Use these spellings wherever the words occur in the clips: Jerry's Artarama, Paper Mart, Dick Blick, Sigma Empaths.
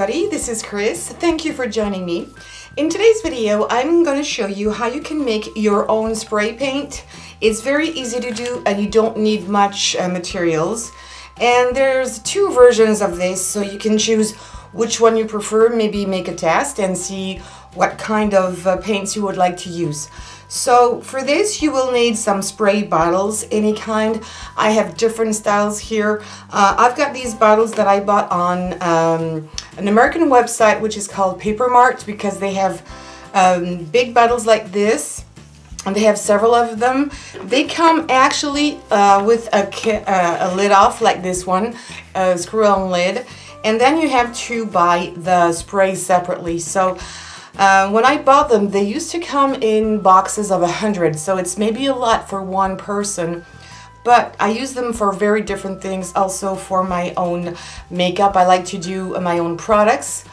everybody, this is Chris. Thank you for joining me. In today's video, I'm going to show you how you can make your own spray paint. It's very easy to do and you don't need much materials. And there's two versions of this, so you can choose which one you prefer, maybe make a test and see what kind of paints you would like to use. So for this you will need some spray bottles, any kind. I have different styles here. I've got these bottles that I bought on an American website which is called Paper Mart, because they have big bottles like this and they have several of them. They come actually with a lid off like this one, a screw-on lid, and then you have to buy the spray separately. So when I bought them, they used to come in boxes of 100, so it's maybe a lot for one person, but I use them for very different things. Also for my own makeup, I like to do my own products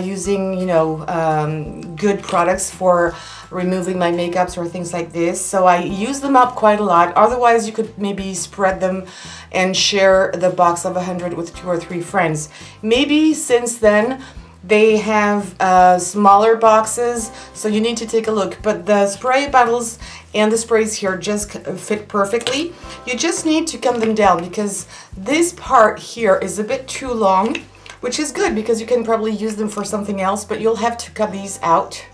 using, you know, good products for removing my makeups or things like this. So I use them up quite a lot. Otherwise you could maybe spread them and share the box of 100 with 2 or 3 friends. Maybe since then they have smaller boxes, so you need to take a look, but the spray bottles and the sprays here just fit perfectly. You just need to come them down because this part here is a bit too long, which is good because you can probably use them for something else, but you'll have to cut these out,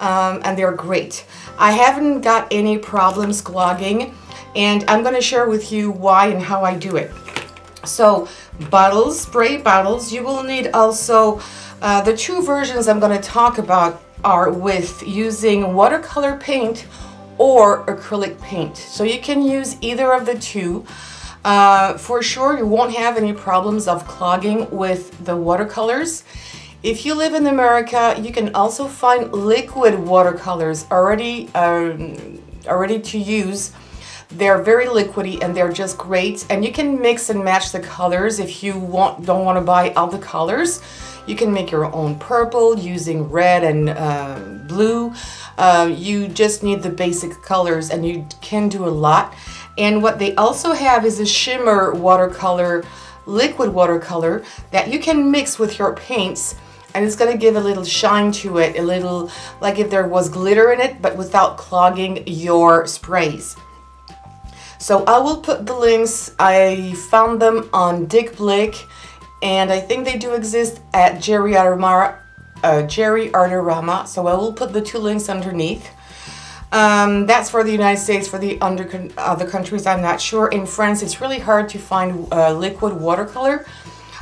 and they're great. I haven't got any problems clogging, and I'm going to share with you why and how I do it. So bottles, spray bottles. You will need also the two versions I'm going to talk about are with using watercolor paint or acrylic paint. So you can use either of the two. For sure you won't have any problems of clogging with the watercolors. If you live in America, you can also find liquid watercolors already to use. They're very liquidy and they're just great, and you can mix and match the colors. If you don't want to buy all the colors, you can make your own purple using red and blue. You just need the basic colors and you can do a lot. And what they also have is a shimmer watercolor, liquid watercolor, that you can mix with your paints, and it's going to give a little shine to it, a little like if there was glitter in it, but without clogging your sprays. So I will put the links. I found them on Dick Blick, and I think they do exist at Jerry's Artarama, so I will put the two links underneath. That's for the United States. For the other countries, I'm not sure. In France, it's really hard to find liquid watercolor,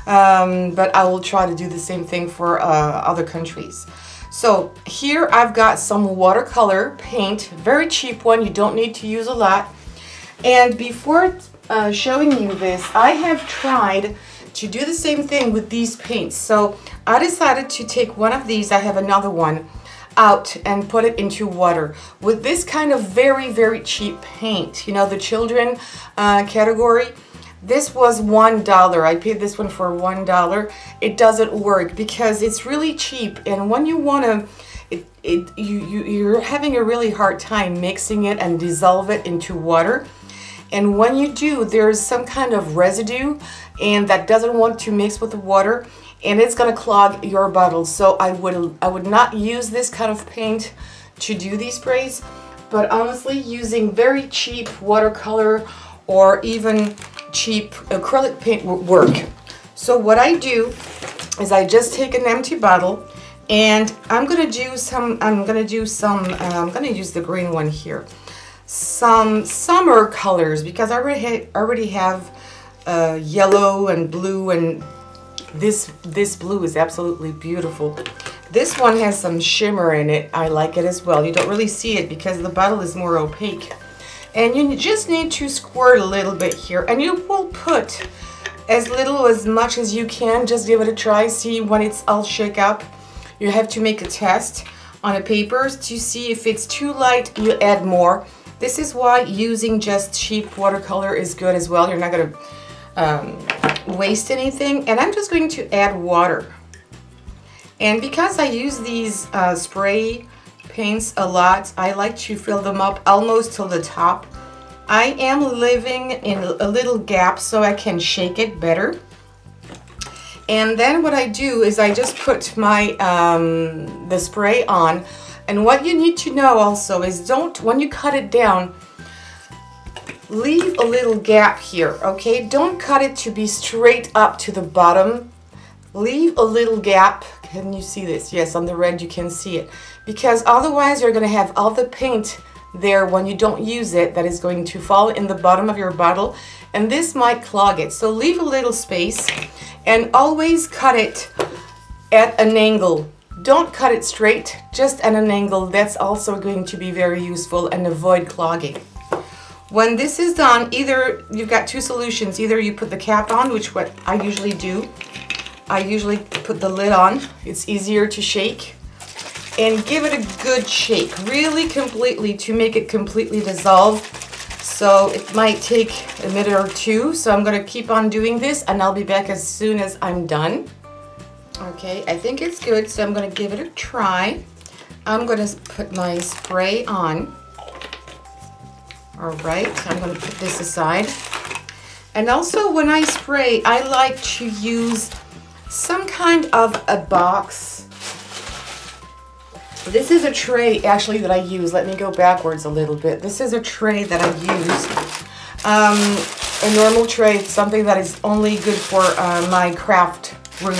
but I will try to do the same thing for other countries. So here I've got some watercolor paint, very cheap one, you don't need to use a lot. And before showing you this, I have tried to do the same thing with these paints. So I decided to take one of these, I have another one, out and put it into water with this kind of very, very cheap paint, you know, the children category. This was $1. I paid this one for $1. It doesn't work because it's really cheap, and when you want to you're having a really hard time mixing it and dissolve it into water. And when you do, there's some kind of residue, and that doesn't want to mix with the water, and it's going to clog your bottle. So I would not use this kind of paint to do these sprays, but honestly using very cheap watercolor or even cheap acrylic paint would work. So what I do is I just take an empty bottle, and I'm going to use the green one here, some summer colors, because I already have yellow and blue, and this blue is absolutely beautiful. This one has some shimmer in it. I like it as well. You don't really see it because the bottle is more opaque, and you just need to squirt a little bit here, and you will put as little as much as you can. Just give it a try, see when it's all shook up. You have to make a test on a paper to see if it's too light, you add more. This is why using just cheap watercolor is good as well. You're not going to waste anything. And I'm just going to add water. And because I use these spray paints a lot, I like to fill them up almost till the top. I am leaving in a little gap so I can shake it better. And then what I do is I just put my the spray on. And what you need to know also is don't, when you cut it down, leave a little gap here, okay? Don't cut it to be straight up to the bottom. Leave a little gap. Can you see this? Yes, on the red you can see it. Because otherwise you're going to have all the paint there when you don't use it that is going to fall in the bottom of your bottle, and this might clog it. So leave a little space and always cut it at an angle. Don't cut it straight, just at an angle. That's also going to be very useful and avoid clogging. When this is done, either you've got two solutions. Either you put the cap on, which what I usually do. I usually put the lid on. It's easier to shake. And give it a good shake, really completely, to make it completely dissolve. So it might take a minute or two. So I'm gonna keep on doing this and I'll be back as soon as I'm done. Okay, I think it's good, so I'm gonna give it a try. I'm gonna put my spray on. All right, I'm gonna put this aside. And also when I spray, I like to use some kind of a box. This is a tray actually that I use. Let me go backwards a little bit. This is a tray that I use. A normal tray, something that is only good for my craft room.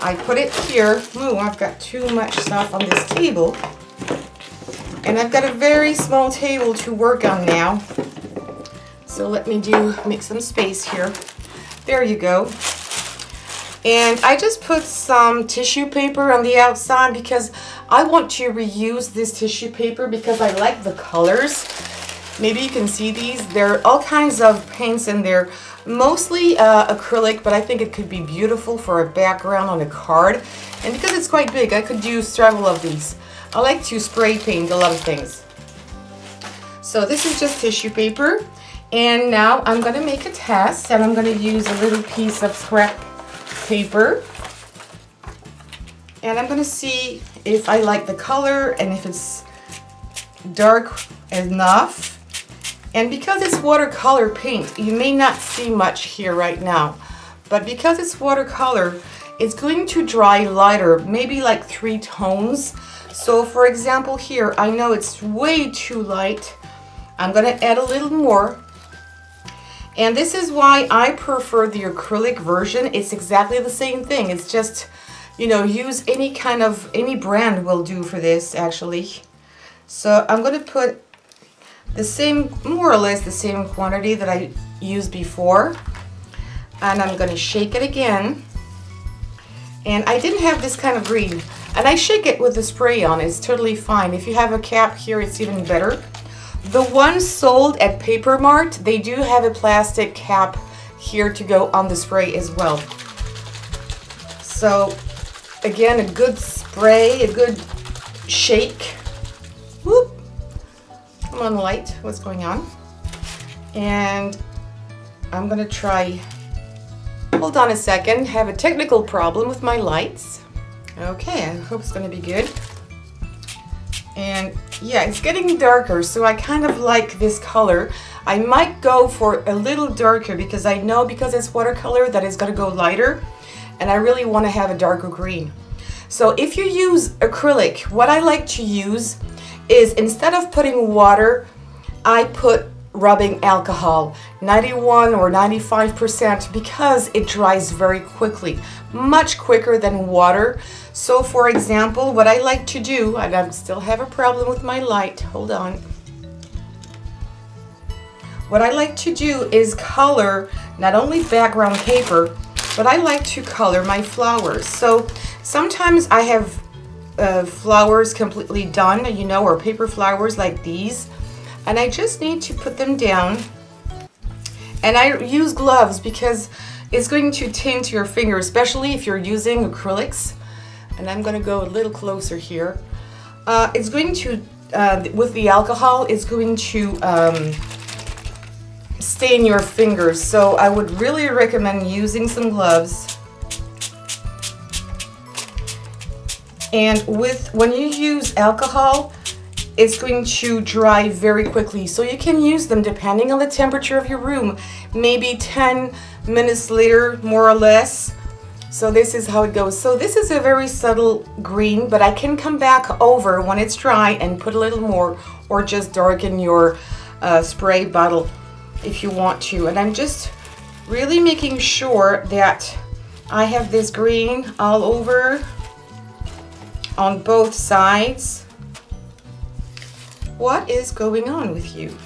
I put it here. Ooh, I've got too much stuff on this table. And I've got a very small table to work on now. So let me make some space here. There you go. And I just put some tissue paper on the outside because I want to reuse this tissue paper because I like the colors. Maybe you can see these. There are all kinds of paints in there, mostly acrylic, but I think it could be beautiful for a background on a card. And because it's quite big, I could do several of these. I like to spray paint a lot of things. So this is just tissue paper. And now I'm gonna make a test, and I'm gonna use a little piece of scrap paper. And I'm gonna see if I like the color and if it's dark enough. And because it's watercolor paint, you may not see much here right now, but because it's watercolor, it's going to dry lighter, maybe like 3 tones. So for example here, I know it's way too light. I'm gonna add a little more. And this is why I prefer the acrylic version. It's exactly the same thing. It's just, you know, use any brand will do for this actually. So I'm gonna put the same, more or less the same quantity that I used before. And I'm gonna shake it again. And I didn't have this kind of green. And I shake it with the spray on, it's totally fine. If you have a cap here, it's even better. The ones sold at Paper Mart, they do have a plastic cap here to go on the spray as well. So again, a good spray, a good shake. Whoop! Come on, light, what's going on? And I'm gonna try, hold on a second, have a technical problem with my lights. Okay, I hope it's gonna be good. And yeah, it's getting darker, so I kind of like this color. I might go for a little darker because I know because it's watercolor that it's gonna go lighter, and I really want to have a darker green. So if you use acrylic, what I like to use is instead of putting water, I put rubbing alcohol, 91 or 95%, because it dries very quickly, much quicker than water. So for example, what I like to do, and I still have a problem with my light, hold on. What I like to do is color not only background paper, but I like to color my flowers. So sometimes I have flowers completely done, you know, or paper flowers like these. And I just need to put them down, and I use gloves because it's going to tint your finger, especially if you're using acrylics. And I'm gonna go a little closer here. It's going to, with the alcohol, it's going to stain your fingers. So I would really recommend using some gloves. And when you use alcohol, it's going to dry very quickly. So you can use them depending on the temperature of your room, maybe 10 minutes later, more or less. So this is how it goes. So this is a very subtle green, but I can come back over when it's dry and put a little more, or just darken your spray bottle if you want to. And I'm just really making sure that I have this green all over on both sides. What is going on with you?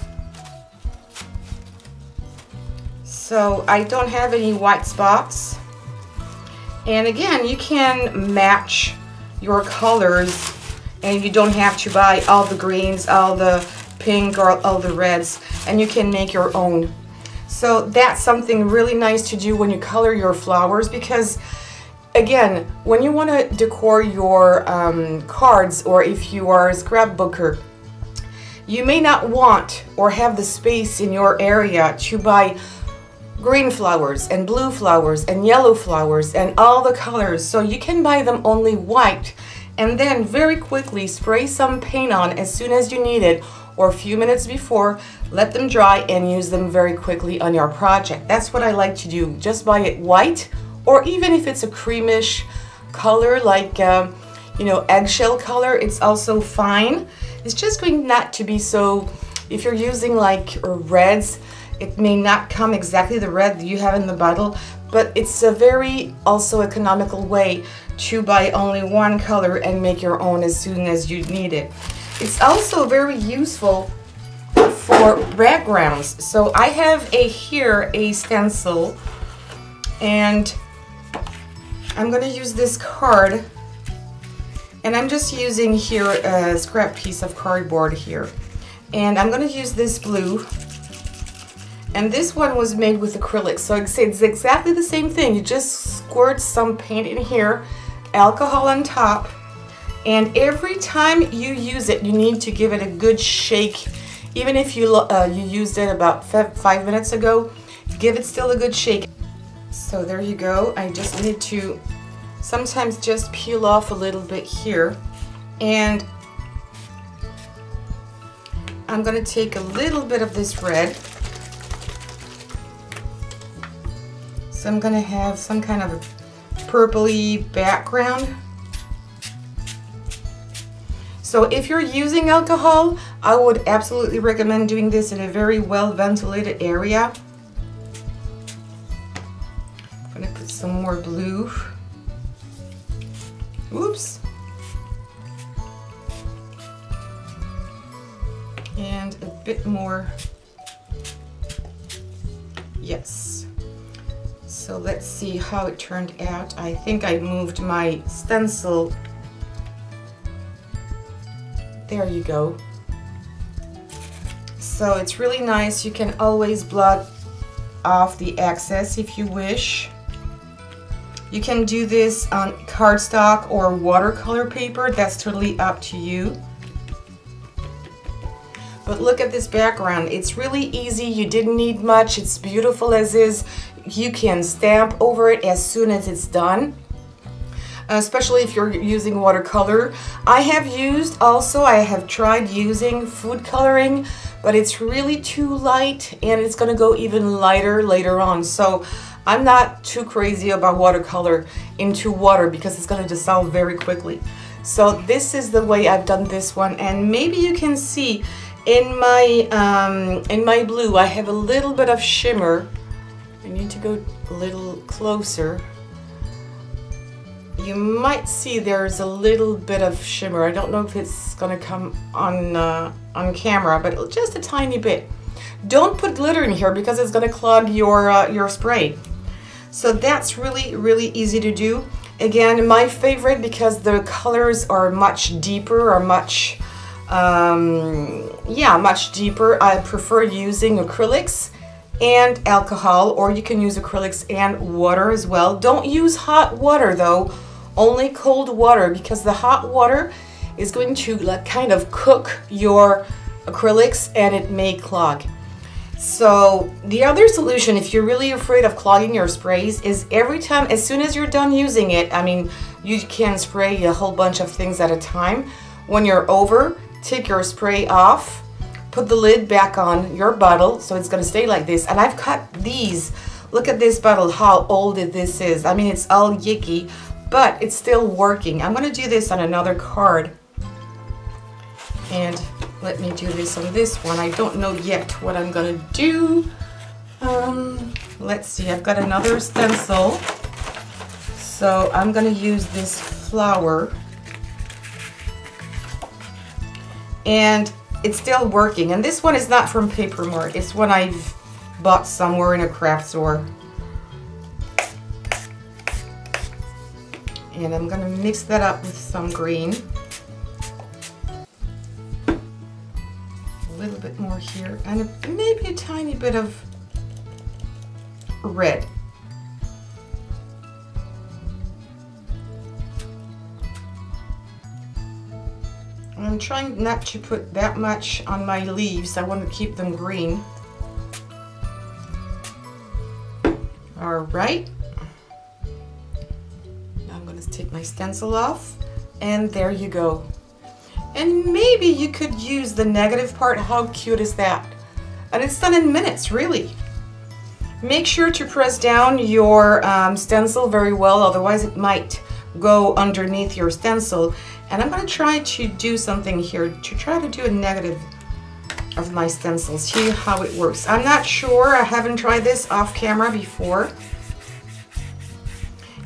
So I don't have any white spots. And again, you can match your colors and you don't have to buy all the greens, all the pink, or all the reds, and you can make your own. So that's something really nice to do when you color your flowers, because again, when you want to decor your cards, or if you are a scrapbooker, you may not want or have the space in your area to buy green flowers and blue flowers and yellow flowers and all the colors, so you can buy them only white and then very quickly spray some paint on as soon as you need it, or a few minutes before, let them dry and use them very quickly on your project. That's what I like to do, just buy it white, or even if it's a creamish color like you know, eggshell color, it's also fine. It's just going not to be so, if you're using like reds, it may not come exactly the red that you have in the bottle, but it's a very also economical way to buy only one color and make your own as soon as you need it. It's also very useful for backgrounds. So I have here a stencil, and I'm gonna use this card, and I'm just using here a scrap piece of cardboard here, and I'm gonna use this blue. And this one was made with acrylic, so it's exactly the same thing. You just squirt some paint in here, alcohol on top, and every time you use it, you need to give it a good shake. Even if you you used it about 5 minutes ago, give it still a good shake. So there you go. I just need to sometimes just peel off a little bit here, and I'm going to take a little bit of this red. So I'm going to have some kind of a purpley background. So if you're using alcohol, I would absolutely recommend doing this in a very well ventilated area. I'm going to put some more blue. Oops. And a bit more. Yes. So let's see how it turned out. I think I moved my stencil. There you go. So it's really nice. You can always blot off the excess if you wish. You can do this on cardstock or watercolor paper. That's totally up to you. But look at this background. It's really easy. You didn't need much. It's beautiful as is. You can stamp over it as soon as it's done, especially if you're using watercolor. I have tried using food coloring, but it's really too light, and it's gonna go even lighter later on, so I'm not too crazy about watercolor into water because it's gonna dissolve very quickly. So this is the way I've done this one, and maybe you can see in my blue I have a little bit of shimmer. I need to go a little closer. You might see there's a little bit of shimmer. I don't know if it's gonna come on camera, but just a tiny bit. Don't put glitter in here because it's gonna clog your spray. So that's really, really easy to do. Again, my favorite because the colors are much deeper, or much, much deeper. I prefer using acrylics and alcohol, or you can use acrylics and water as well. Don't use hot water though, only cold water, because the hot water is going to kind of cook your acrylics and it may clog. So the other solution, if you're really afraid of clogging your sprays, is every time, as soon as you're done using it, I mean, you can spray a whole bunch of things at a time. When you're over, take your spray off, put the lid back on your bottle, so it's going to stay like this. And I've cut these Look at this bottle, how old this is. I mean, it's all yicky, but it's still working. I'm gonna do this on another card. And let me do this on this one. I don't know yet what I'm gonna do. Let's see, I've got another stencil. So I'm gonna use this flower. And it's still working. And this one is not from Paper Mart. It's one I've bought somewhere in a craft store. And I'm gonna mix that up with some green. A little bit more here, and maybe a tiny bit of red. I'm trying not to put that much on my leaves. I want to keep them green. All right. I'm going to take my stencil off, and there you go. And maybe you could use the negative part. How cute is that? And it's done in minutes, really. Make sure to press down your stencil very well, otherwise it might go underneath your stencil. And I'm going to try to do something here, to try to do a negative of my stencil, see how it works. I'm not sure, I haven't tried this off camera before.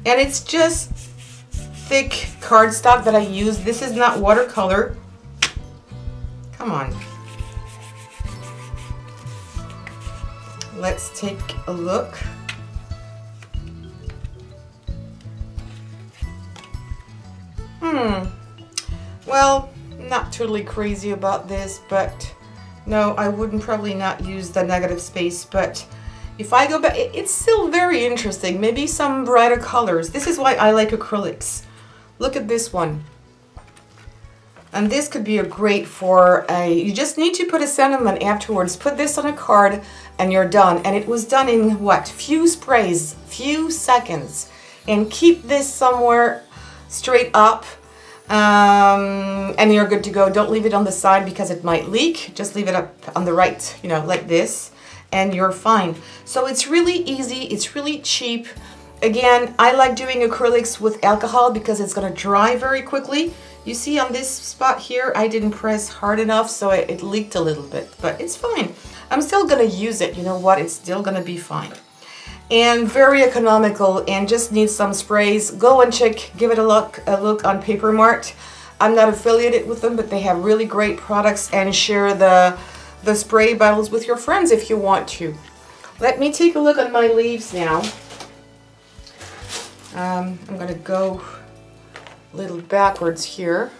And it's just thick cardstock that I use. This is not watercolor. Come on. Let's take a look. Well, not totally crazy about this, but no, I wouldn't probably not use the negative space, but if I go back, it's still very interesting. Maybe some brighter colors. This is why I like acrylics. Look at this one. And this could be a great for a, you just need to put a sentiment afterwards. Put this on a card and you're done. And it was done in what? Few sprays, few seconds. And keep this somewhere straight up. And you're good to go. Don't leave it on the side because it might leak. Just leave it up on the right, you know, like this, and you're fine. So it's really easy, it's really cheap. Again, I like doing acrylics with alcohol because it's gonna dry very quickly. You see on this spot here, I didn't press hard enough, so it leaked a little bit, but it's fine. I'm still gonna use it, you know what, it's still gonna be fine. And very economical, and just need some sprays. Go and check, give it a look on Paper Mart. I'm not affiliated with them, but they have really great products, and share the spray bottles with your friends if you want to. Let me take a look at my leaves now. I'm gonna go a little backwards here.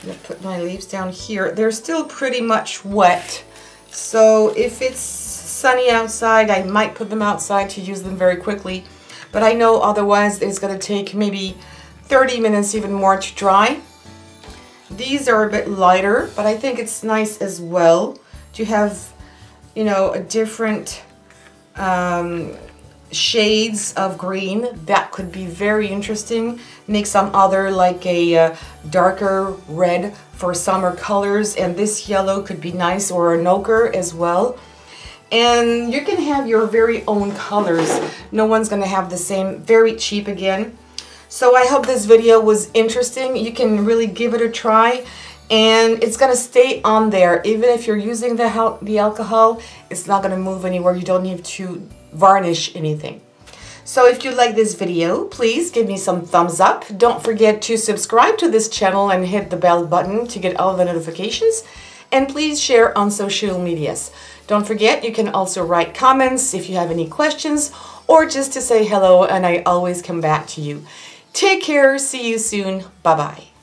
I'm gonna put my leaves down here. They're still pretty much wet, so if it's sunny outside, I might put them outside to use them very quickly, but I know otherwise it's gonna take maybe 30 minutes, even more, to dry. These are a bit lighter, but I think it's nice as well to have, you know, a different shades of green. That could be very interesting. Make some other, like a darker red for summer colors, and this yellow could be nice, or an ochre as well. And you can have your very own colors. No one's gonna have the same. Very cheap again. So I hope this video was interesting. You can really give it a try, and it's gonna stay on there. Even if you're using the alcohol, it's not gonna move anywhere. You don't need to varnish anything. So if you like this video, please give me some thumbs up. Don't forget to subscribe to this channel and hit the bell button to get all the notifications. And please share on social medias. Don't forget, you can also write comments if you have any questions, or just to say hello, and I always come back to you. Take care, see you soon, bye-bye.